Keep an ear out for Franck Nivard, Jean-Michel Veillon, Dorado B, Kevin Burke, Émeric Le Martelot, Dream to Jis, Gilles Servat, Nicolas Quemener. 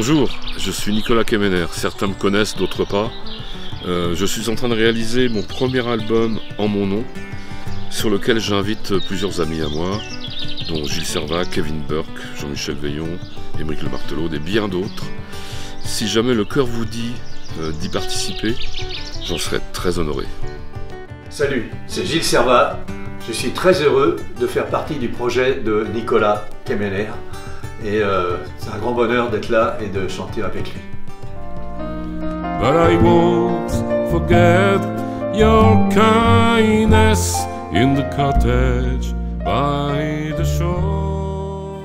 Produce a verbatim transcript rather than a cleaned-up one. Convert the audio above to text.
Bonjour, je suis Nicolas Quemener, certains me connaissent, d'autres pas. Euh, je suis en train de réaliser mon premier album en mon nom, sur lequel j'invite plusieurs amis à moi, dont Gilles Servat, Kevin Burke, Jean-Michel Veillon, Émeric Le Martelot et bien d'autres. Si jamais le cœur vous dit euh, d'y participer, j'en serais très honoré. Salut, c'est Gilles Servat. Je suis très heureux de faire partie du projet de Nicolas Quemener. Et euh, c'est un grand bonheur d'être là et de chanter avec lui. But I won't forget your kindness in the cottage by the shore.